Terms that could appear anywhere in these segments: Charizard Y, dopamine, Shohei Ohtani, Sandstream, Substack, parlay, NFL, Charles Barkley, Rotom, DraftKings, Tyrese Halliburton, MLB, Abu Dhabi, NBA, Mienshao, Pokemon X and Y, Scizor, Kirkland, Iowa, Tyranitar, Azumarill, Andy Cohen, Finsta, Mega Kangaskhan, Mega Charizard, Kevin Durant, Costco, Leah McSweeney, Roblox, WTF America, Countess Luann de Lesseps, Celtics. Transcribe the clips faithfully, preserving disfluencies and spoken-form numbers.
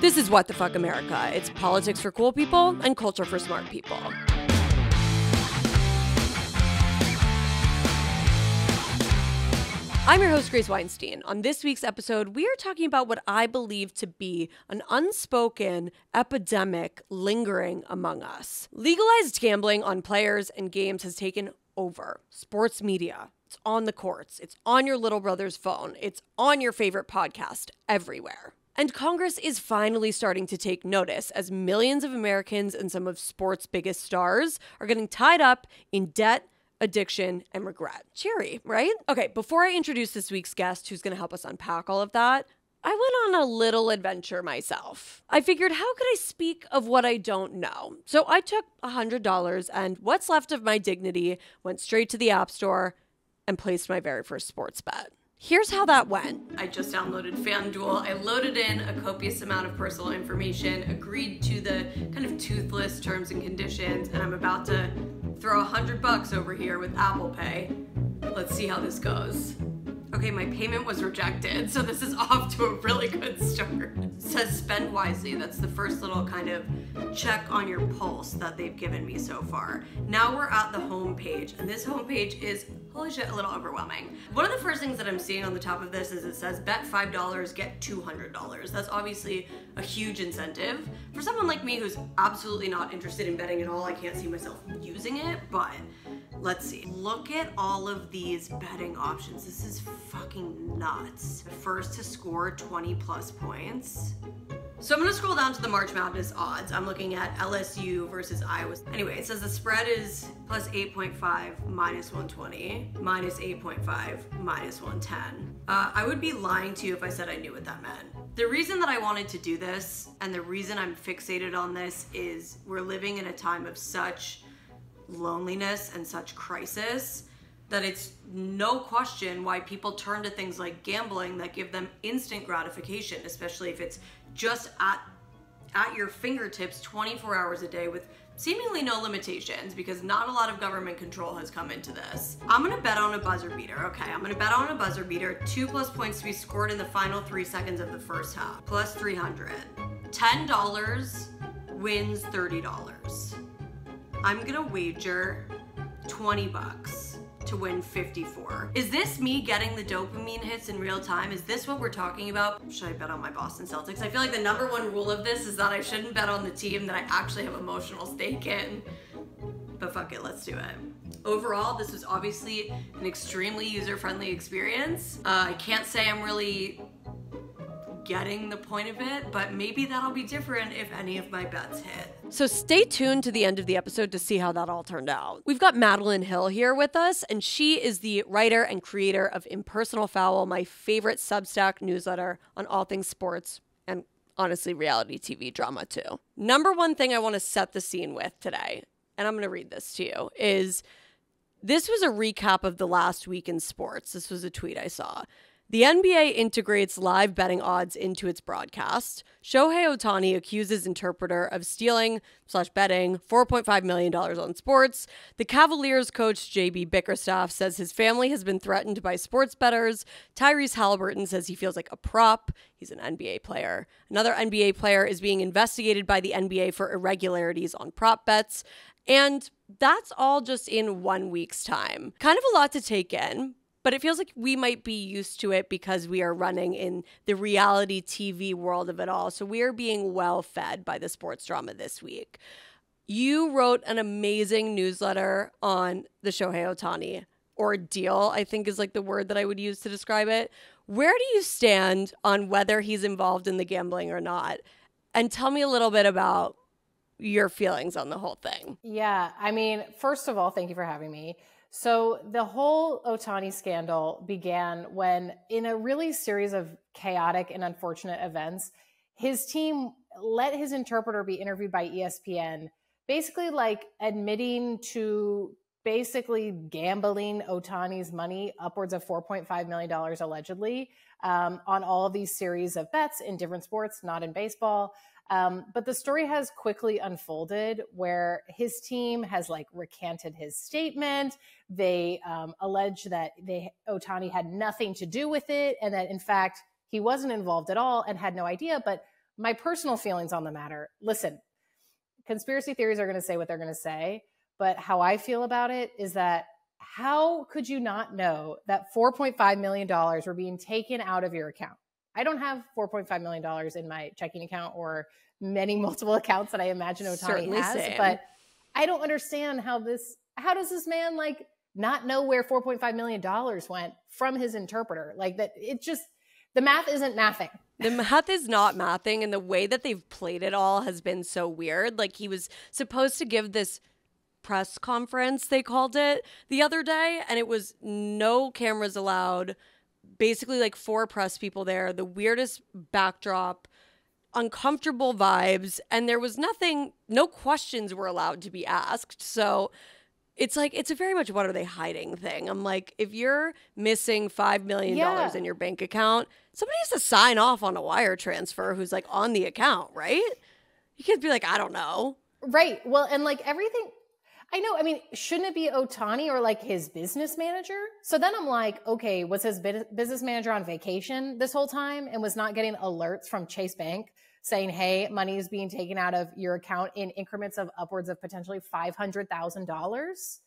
This is What the Fuck America. It's politics for cool people and culture for smart people. I'm your host, Grace Weinstein. On this week's episode, we are talking about what I believe to be an unspoken epidemic lingering among us. Legalized gambling on players and games has taken over sports media. It's on the courts. It's on your little brother's phone. It's on your favorite podcast everywhere. And Congress is finally starting to take notice as millions of Americans and some of sports' biggest stars are getting tied up in debt, addiction, and regret. Cheery, right? Okay, before I introduce this week's guest who's going to help us unpack all of that, I went on a little adventure myself. I figured, how could I speak of what I don't know? So I took one hundred dollars and what's left of my dignity, went straight to the App Store, and placed my very first sports bet. Here's how that went. I just downloaded FanDuel. I loaded in a copious amount of personal information, agreed to the kind of toothless terms and conditions, and I'm about to throw a hundred bucks over here with Apple Pay. Let's see how this goes. Okay, my payment was rejected, so this is off to a really good start. It says spend wisely. That's the first little kind of check on your pulse that they've given me so far. Now we're at the homepage, and this homepage is, holy shit, a little overwhelming. One of the first things that I'm seeing on the top of this is it says bet five dollars, get two hundred dollars. That's obviously a huge incentive. For someone like me who's absolutely not interested in betting at all, I can't see myself using it, but let's see. Look at all of these betting options. This is fucking nuts. First to score twenty plus points. So I'm gonna scroll down to the March Madness odds. I'm looking at L S U versus Iowa. Anyway, it says the spread is plus eight point five, minus one twenty, minus eight point five, minus one ten. Uh, I would be lying to you if I said I knew what that meant. The reason that I wanted to do this, and the reason I'm fixated on this, is we're living in a time of such loneliness and such crisis that it's no question why people turn to things like gambling that give them instant gratification, especially if it's just at, at your fingertips twenty-four hours a day with seemingly no limitations, because not a lot of government control has come into this. I'm gonna bet on a buzzer beater. Okay, I'm gonna bet on a buzzer beater. Two plus points to be scored in the final three seconds of the first half, plus three hundred. ten dollars wins thirty dollars. I'm gonna wager twenty bucks. To win fifty-four. Is this me getting the dopamine hits in real time? Is this what we're talking about? Should I bet on my Boston Celtics? I feel like the number one rule of this is that I shouldn't bet on the team that I actually have emotional stake in. But fuck it, let's do it. Overall, this was obviously an extremely user-friendly experience. Uh, I can't say I'm really getting the point of it, but maybe that'll be different if any of my bets hit. So stay tuned to the end of the episode to see how that all turned out. We've got Madeline Hill here with us, and she is the writer and creator of Impersonal Foul, my favorite Substack newsletter on all things sports and, honestly, reality T V drama too. Number one thing I want to set the scene with today, and I'm going to read this to you, is this was a recap of the last week in sports. This was a tweet I saw. The N B A integrates live betting odds into its broadcast. Shohei Ohtani accuses interpreter of stealing slash betting four point five million dollars on sports. The Cavaliers coach J B Bickerstaff says his family has been threatened by sports bettors. Tyrese Halliburton says he feels like a prop. He's an N B A player. Another N B A player is being investigated by the N B A for irregularities on prop bets. And that's all just in one week's time. Kind of a lot to take in. But it feels like we might be used to it because we are running in the reality T V world of it all. So we are being well fed by the sports drama this week. You wrote an amazing newsletter on the Shohei Ohtani ordeal, I think is like the word that I would use to describe it. Where do you stand on whether he's involved in the gambling or not? And tell me a little bit about your feelings on the whole thing. Yeah, I mean, first of all, thank you for having me. So the whole Ohtani scandal began when, in a really series of chaotic and unfortunate events, his team let his interpreter be interviewed by E S P N, basically like admitting to basically gambling Ohtani's money, upwards of four point five million dollars allegedly, um, on all of these series of bets in different sports, not in baseball. Um, but the story has quickly unfolded where his team has like recanted his statement. They um, allege that they, Ohtani had nothing to do with it and that in fact he wasn't involved at all and had no idea. But my personal feelings on the matter. Listen, conspiracy theories are going to say what they're going to say, but how I feel about it is that how could you not know that four point five million dollars were being taken out of your account? I don't have four point five million dollars in my checking account or many multiple accounts that I imagine Ohtani Certainly has, same. But I don't understand how this, how does this man like not know where four point five million dollars went from his interpreter? Like that, it just, the math isn't mathing. The math is not mathing, and the way that they've played it all has been so weird. Like, he was supposed to give this press conference, they called it, the other day, and it was no cameras allowed, basically like four press people there, the weirdest backdrop, uncomfortable vibes, and there was nothing, no questions were allowed to be asked. So it's like, it's a very much what are they hiding thing. I'm like, if you're missing five million dollars yeah. in your bank account, somebody has to sign off on a wire transfer who's like on the account, right? You can't be like, I don't know. Right. Well, and like everything, I know, I mean, shouldn't it be Ohtani or like his business manager? So then I'm like, okay, was his business manager on vacation this whole time and was not getting alerts from Chase Bank saying, hey, money is being taken out of your account in increments of upwards of potentially five hundred thousand dollars.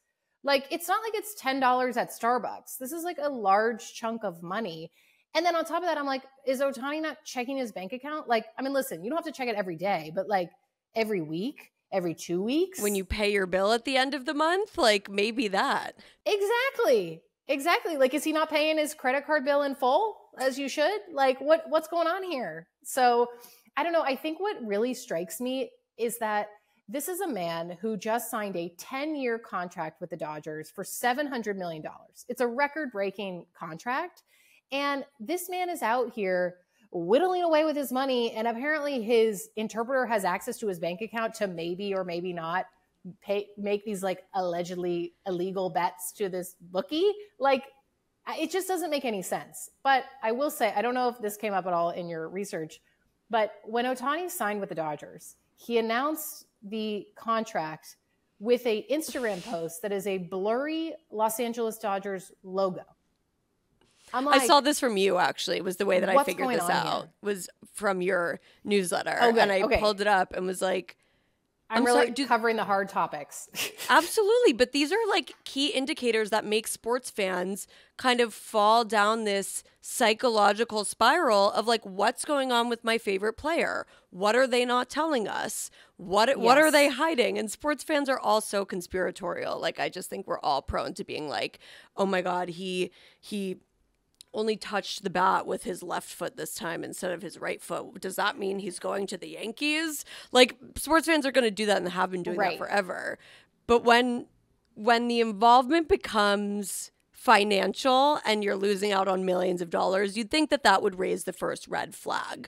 Like, it's not like it's ten dollars at Starbucks. This is like a large chunk of money. And then on top of that, I'm like, is Ohtani not checking his bank account? Like, I mean, listen, you don't have to check it every day, but like every week, every two weeks. When you pay your bill at the end of the month, like maybe that. Exactly. Exactly. Like, is he not paying his credit card bill in full as you should? Like, what what's going on here? So I don't know. I think what really strikes me is that this is a man who just signed a ten-year contract with the Dodgers for seven hundred million dollars. It's a record-breaking contract. And this man is out here whittling away with his money. And apparently his interpreter has access to his bank account to maybe or maybe not pay, make these like allegedly illegal bets to this bookie. Like, it just doesn't make any sense. But I will say, I don't know if this came up at all in your research, but when Ohtani signed with the Dodgers, he announced the contract with an Instagram post that is a blurry Los Angeles Dodgers logo. I'm like, I saw this from you, actually. It was the way that I figured this out. Here? Was from your newsletter. Oh, and I okay. pulled it up and was like, I'm, I'm really sorry, do- covering the hard topics. Absolutely. But these are like key indicators that make sports fans kind of fall down this psychological spiral of like, what's going on with my favorite player? What are they not telling us? What yes. what are they hiding? And sports fans are all so conspiratorial. Like, I just think we're all prone to being like, oh my God, he he only touched the bat with his left foot this time instead of his right foot. Does that mean he's going to the Yankees? Like, sports fans are going to do that and have been doing right. that forever. But when when the involvement becomes financial and you're losing out on millions of dollars, you'd think that that would raise the first red flag.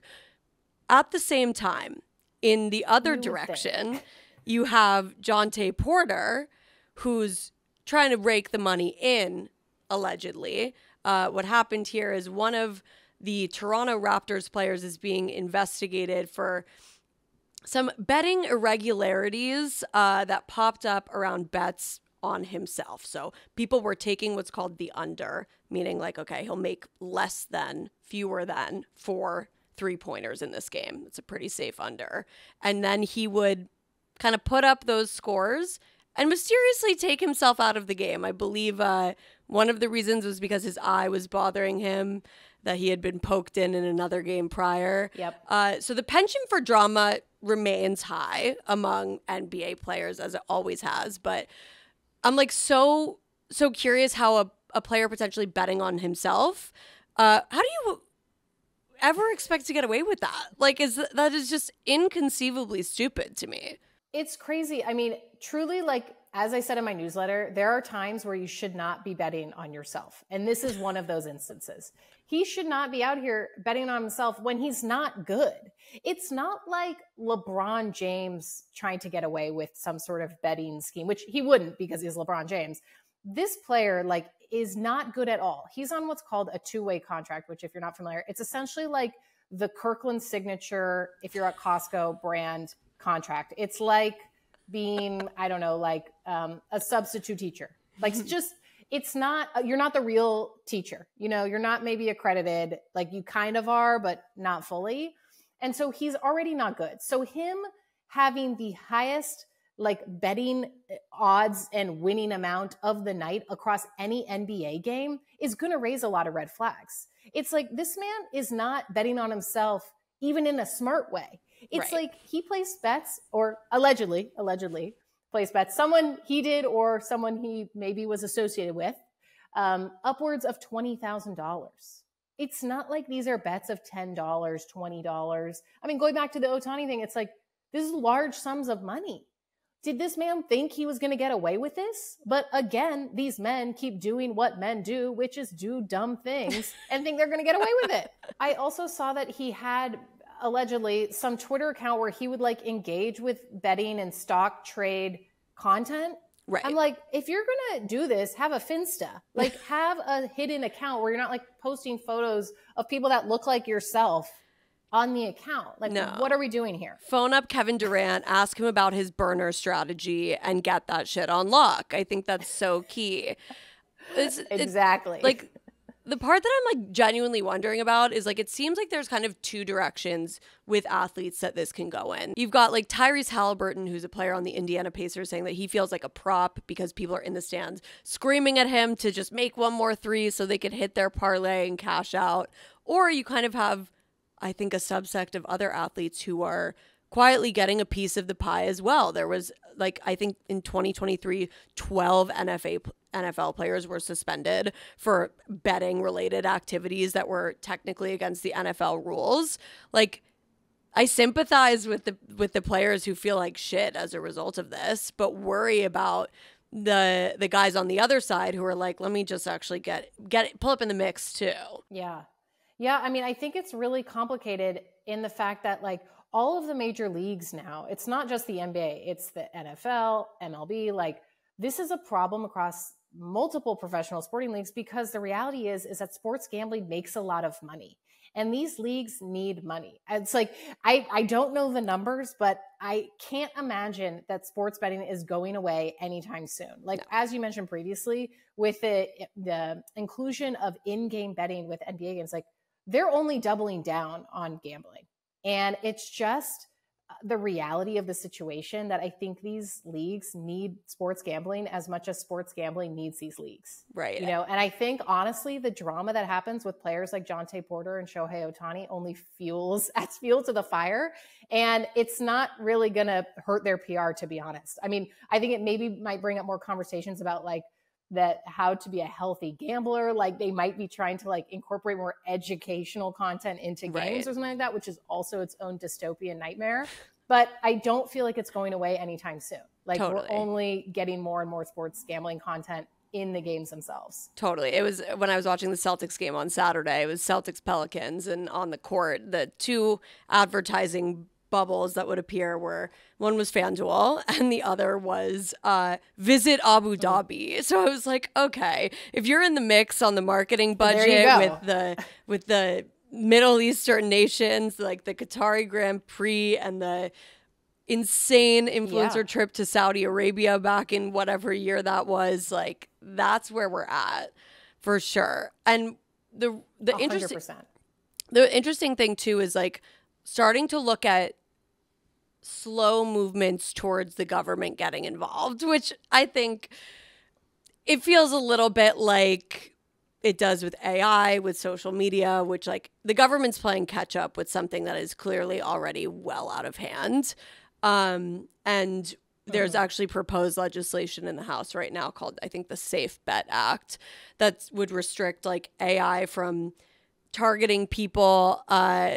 At the same time, in the other you direction, think. you have Jontay Porter, who's trying to rake the money in, allegedly. Uh, what happened here is one of the Toronto Raptors players is being investigated for some betting irregularities uh, that popped up around bets on himself. So people were taking what's called the under, meaning like, okay, he'll make less than, fewer than four three-pointers in this game. It's a pretty safe under. And then he would kind of put up those scores and mysteriously take himself out of the game. I believe... Uh, One of the reasons was because his eye was bothering him, that he had been poked in in another game prior. Yep. Uh, so the penchant for drama remains high among N B A players, as it always has. But I'm like so, so curious how a, a player potentially betting on himself. Uh, how do you ever expect to get away with that? Like, is th- that is just inconceivably stupid to me. It's crazy. I mean, truly, like, as I said in my newsletter, there are times where you should not be betting on yourself. And this is one of those instances. He should not be out here betting on himself when he's not good. It's not like LeBron James trying to get away with some sort of betting scheme, which he wouldn't because he's LeBron James. This player, like, is not good at all. He's on what's called a two-way contract, which if you're not familiar, it's essentially like the Kirkland Signature, if you're at Costco, brand contract. It's like being, I don't know, like um, a substitute teacher. Like, it's just, it's not, you're not the real teacher. You know, you're not maybe accredited, like you kind of are, but not fully. And so he's already not good. So him having the highest like betting odds and winning amount of the night across any N B A game is going to raise a lot of red flags. It's like, this man is not betting on himself, even in a smart way. It's right. like he placed bets, or allegedly, allegedly placed bets, someone he did or someone he maybe was associated with, um, upwards of twenty thousand dollars. It's not like these are bets of ten dollars, twenty dollars. I mean, going back to the Ohtani thing, it's like, this is large sums of money. Did this man think he was going to get away with this? But again, these men keep doing what men do, which is do dumb things and think they're going to get away with it. I also saw that he had allegedly some Twitter account where he would like engage with betting and stock trade content. Right. I'm like, if you're going to do this, have a Finsta, like have a hidden account where you're not like posting photos of people that look like yourself on the account. Like, no. What are we doing here? Phone up Kevin Durant, ask him about his burner strategy, and get that shit on lock. I think that's so key. It's, exactly. It's, like, the part that I'm, like, genuinely wondering about is, like, it seems like there's kind of two directions with athletes that this can go in. You've got, like, Tyrese Halliburton, who's a player on the Indiana Pacers, saying that he feels like a prop because people are in the stands screaming at him to just make one more three so they could hit their parlay and cash out. Or you kind of have, I think, a subsect of other athletes who are quietly getting a piece of the pie as well. There was, like, I think in twenty twenty-three, twelve N F L players were suspended for betting-related activities that were technically against the N F L rules. Like, I sympathize with the, with the players who feel like shit as a result of this, but worry about the, the guys on the other side who are like, let me just actually get, get it, pull up in the mix too. Yeah. Yeah, I mean, I think it's really complicated in the fact that, like, all of the major leagues now, it's not just the N B A, it's the N F L, M L B. Like, this is a problem across multiple professional sporting leagues because the reality is, is that sports gambling makes a lot of money. And these leagues need money. It's like, I, I don't know the numbers, but I can't imagine that sports betting is going away anytime soon. Like, no. As you mentioned previously, with the, the inclusion of in-game betting with N B A games, like, they're only doubling down on gambling. And it's just the reality of the situation that I think these leagues need sports gambling as much as sports gambling needs these leagues. Right. You know, and I think honestly, the drama that happens with players like Jontay Porter and Shohei Ohtani only fuels, adds fuel to the fire. And it's not really going to hurt their P R, to be honest. I mean, I think it maybe might bring up more conversations about like, that how to be a healthy gambler, like they might be trying to like incorporate more educational content into games right. or something like that, which is also its own dystopian nightmare. But I don't feel like it's going away anytime soon. Like totally. We're only getting more and more sports gambling content in the games themselves. Totally. It was when I was watching the Celtics game on Saturday, it was Celtics Pelicans, and on the court, the two advertising bubbles that would appear were one was FanDuel and the other was uh, visit Abu Dhabi. So I was like, okay, if you're in the mix on the marketing budget with the with the Middle Eastern nations, like the Qatari Grand Prix and the insane influencer yeah. trip to Saudi Arabia back in whatever year that was, like that's where we're at for sure. And the the one hundred percent. interesting the interesting thing too is like starting to look at slow movements towards the government getting involved, which I think it feels a little bit like it does with A I, with social media, which like the government's playing catch up with something that is clearly already well out of hand. Um, and there's actually proposed legislation in the House right now called, I think, the Safe Bet Act that would restrict like A I from targeting people uh,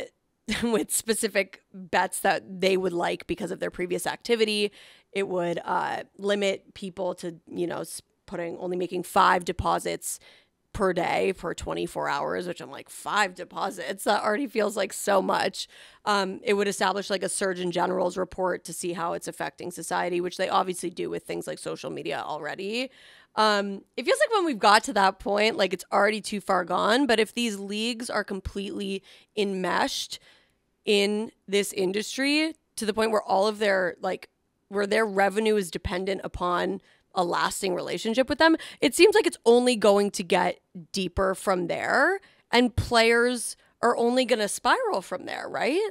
with specific bets that they would like because of their previous activity. It would uh, limit people to, you know, putting only making five deposits per day for twenty-four hours, which I'm like, five deposits? That already feels like so much. Um, it would establish like a Surgeon General's report to see how it's affecting society, which they obviously do with things like social media already. Um, it feels like when we've got to that point, like it's already too far gone. But if these leagues are completely enmeshed in this industry to the point where all of their like where their revenue is dependent upon a lasting relationship with them, it seems like it's only going to get deeper from there, and players are only going to spiral from there, right?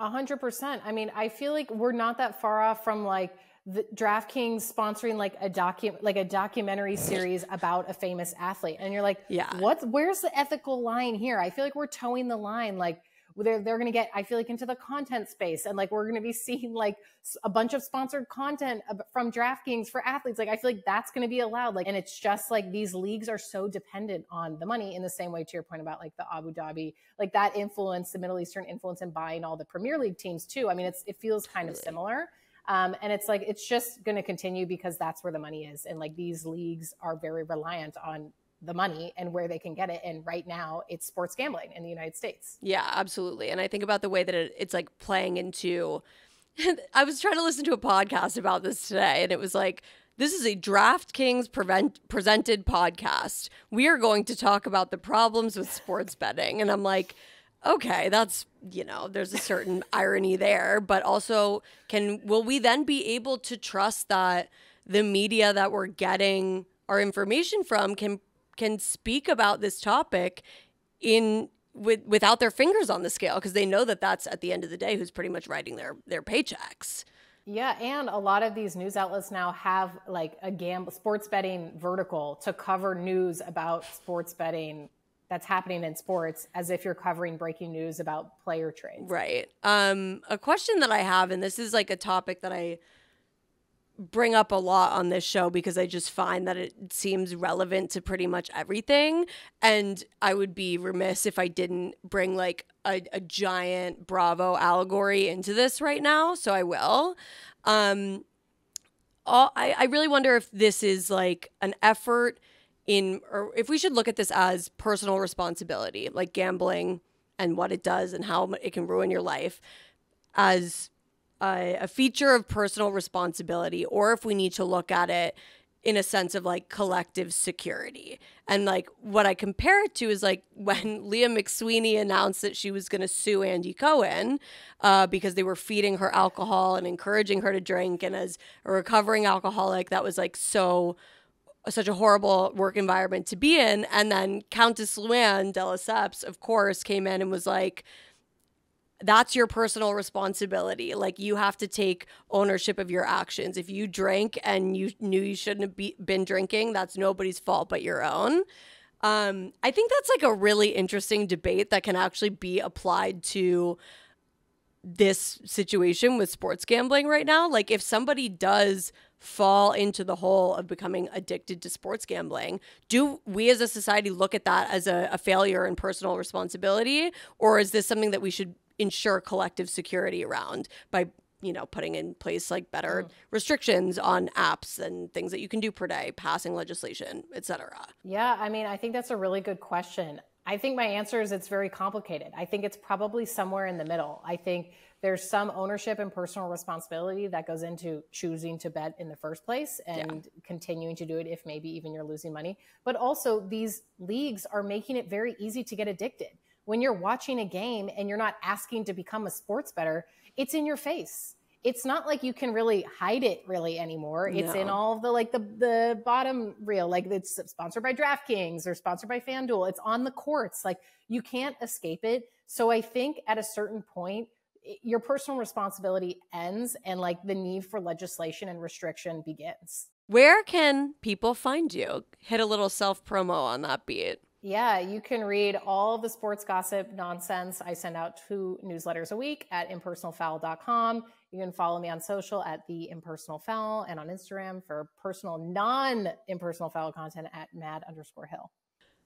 A hundred percent. I mean, I feel like we're not that far off from like the DraftKings sponsoring like a docu like a documentary series about a famous athlete. And you're like, yeah, what's where's the ethical line here? I feel like we're towing the line. Like they're, they're going to get, I feel like into the content space, and like, we're going to be seeing like a bunch of sponsored content from DraftKings for athletes. Like, I feel like that's going to be allowed. Like, and it's just like, these leagues are so dependent on the money in the same way to your point about like the Abu Dhabi, like that influence, the Middle Eastern influence in buying all the Premier League teams too. I mean, it's, it feels kind of similar. Um, and it's like, it's just going to continue because that's where the money is. And like, these leagues are very reliant on the money and where they can get it. And right now it's sports gambling in the United States. Yeah, absolutely. And I think about the way that it, it's like playing into, I was trying to listen to a podcast about this today, and it was like, this is a DraftKings prevent, presented podcast. We are going to talk about the problems with sports betting. And I'm like, okay, that's, you know, there's a certain irony there, but also can, will we then be able to trust that the media that we're getting our information from can can speak about this topic in with without their fingers on the scale, because they know that that's at the end of the day who's pretty much writing their their paychecks. Yeah, and a lot of these news outlets now have like a gamble sports betting vertical to cover news about sports betting that's happening in sports, as if you're covering breaking news about player trades. Right. Um, a question that I have, and this is like a topic that I bring up a lot on this show because I just find that it seems relevant to pretty much everything. And I would be remiss if I didn't bring like a, a giant Bravo allegory into this right now. So I will. Um, all, I, I really wonder if this is like an effort in, or if we should look at this as personal responsibility, like gambling and what it does and how it can ruin your life as Uh, a feature of personal responsibility, or if we need to look at it in a sense of like collective security. And like what I compare it to is like when Leah McSweeney announced that she was going to sue Andy Cohen uh, because they were feeding her alcohol and encouraging her to drink. And as a recovering alcoholic, that was like so such a horrible work environment to be in. And then Countess Luann de Lesseps, of course, came in and was like, that's your personal responsibility. Like you have to take ownership of your actions. If you drank and you knew you shouldn't have be been drinking, that's nobody's fault but your own. Um, I think that's like a really interesting debate that can actually be applied to this situation with sports gambling right now. Like if somebody does fall into the hole of becoming addicted to sports gambling, do we as a society look at that as a, a failure in personal responsibility? Or is this something that we should ensure collective security around by, you know, putting in place like better mm. restrictions on apps and things that you can do per day, passing legislation, et cetera? Yeah, I mean, I think that's a really good question. I think my answer is it's very complicated. I think it's probably somewhere in the middle. I think there's some ownership and personal responsibility that goes into choosing to bet in the first place and yeah. continuing to do it if maybe even you're losing money. But also these leagues are making it very easy to get addicted. When you're watching a game and you're not asking to become a sports bettor, it's in your face. It's not like you can really hide it really anymore. No. It's in all the, like the, the bottom reel, like it's sponsored by DraftKings or sponsored by FanDuel. It's on the courts. Like you can't escape it. So I think at a certain point, your personal responsibility ends and like the need for legislation and restriction begins. Where can people find you? Hit a little self-promo on that beat. Yeah, you can read all the sports gossip nonsense. I send out two newsletters a week at impersonal foul dot com. You can follow me on social at the Impersonal Foul and on Instagram for personal non-impersonal foul content at mad underscore hill.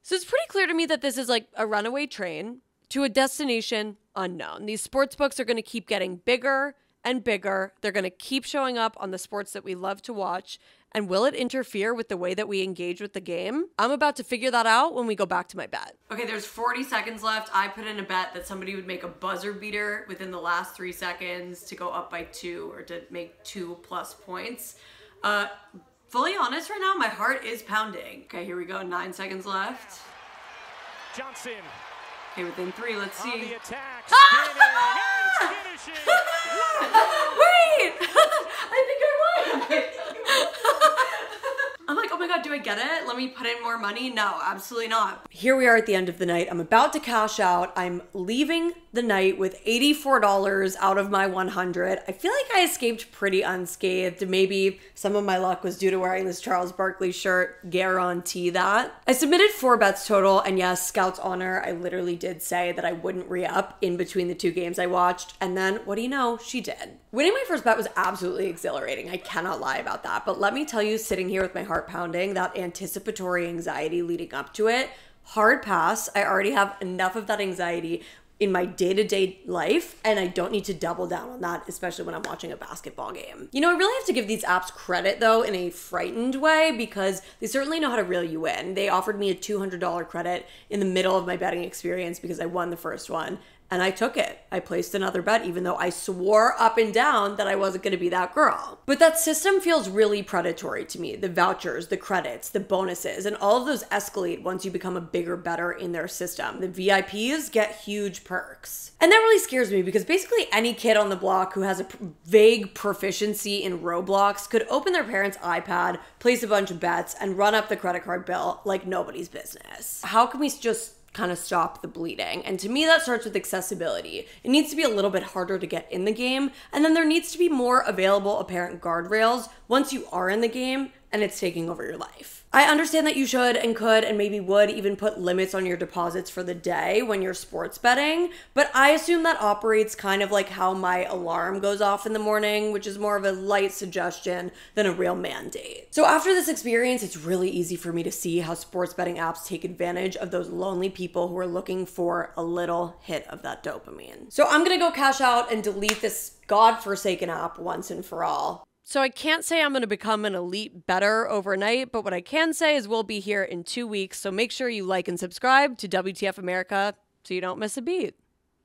So it's pretty clear to me that this is like a runaway train to a destination unknown. These sports books are going to keep getting bigger and bigger. They're going to keep showing up on the sports that we love to watch. And will it interfere with the way that we engage with the game? I'm about to figure that out when we go back to my bet. Okay, there's forty seconds left. I put in a bet that somebody would make a buzzer beater within the last three seconds to go up by two or to make two plus points. Uh, fully honest right now, my heart is pounding. Okay, here we go, nine seconds left. Johnson. Okay, within three, let's see. On the attack, spinning, ah! and finishing. Wait, I think I won. I think I won. I'm like, oh my God, do I get it? Let me put in more money. No, absolutely not. here we are at the end of the night. I'm about to cash out. I'm leaving the night with eighty-four dollars out of my one hundred. I feel like I escaped pretty unscathed. Maybe some of my luck was due to wearing this Charles Barkley shirt. Guarantee that. I submitted four bets total, and yes, Scout's honor, I literally did say that I wouldn't re-up in between the two games I watched, and then what do you know? She did. Winning my first bet was absolutely exhilarating. I cannot lie about that, but let me tell you, sitting here with my heart pounding, that anticipatory anxiety leading up to it, hard pass. I already have enough of that anxiety in my day-to-day life, and I don't need to double down on that, especially when I'm watching a basketball game. You know, I really have to give these apps credit, though, in a frightened way, because they certainly know how to reel you in. They offered me a two hundred dollar credit in the middle of my betting experience because I won the first one, and I took it. I placed another bet, even though I swore up and down that I wasn't gonna be that girl. But that system feels really predatory to me. The vouchers, the credits, the bonuses, and all of those escalate once you become a bigger bettor in their system. The V I Ps get huge perks. And that really scares me because basically any kid on the block who has a vague proficiency in Roblox could open their parents' iPad, place a bunch of bets, and run up the credit card bill like nobody's business. How can we just kind of stop the bleeding? And to me, that starts with accessibility. It needs to be a little bit harder to get in the game, and then there needs to be more available apparent guardrails once you are in the game and it's taking over your life. I understand that you should and could and maybe would even put limits on your deposits for the day when you're sports betting, but I assume that operates kind of like how my alarm goes off in the morning, which is more of a light suggestion than a real mandate. So after this experience, it's really easy for me to see how sports betting apps take advantage of those lonely people who are looking for a little hit of that dopamine. So I'm gonna go cash out and delete this godforsaken app once and for all. So I can't say I'm going to become an elite bettor overnight, but what I can say is we'll be here in two weeks. So make sure you like and subscribe to W T F America so you don't miss a beat.